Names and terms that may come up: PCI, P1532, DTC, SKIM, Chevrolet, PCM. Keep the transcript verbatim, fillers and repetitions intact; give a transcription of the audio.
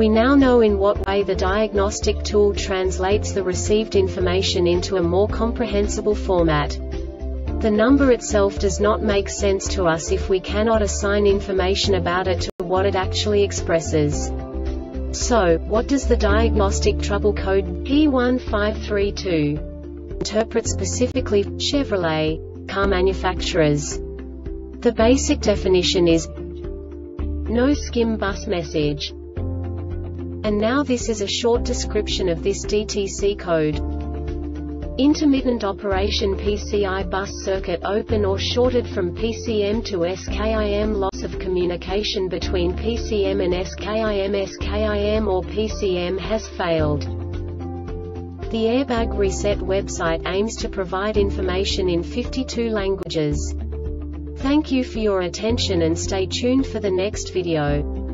We now know in what way the diagnostic tool translates the received information into a more comprehensible format. The number itself does not make sense to us if we cannot assign information about it to what it actually expresses. So, what does the diagnostic trouble code P one five three two interpret specifically for Chevrolet car manufacturers? The basic definition is no skim bus message. And now this is a short description of this D T C code. Intermittent operation P C I bus circuit open or shorted from P C M to S K I M. Loss of communication between P C M and S K I M. S K I M or P C M has failed. The Airbag Reset website aims to provide information in fifty-two languages. Thank you for your attention and stay tuned for the next video.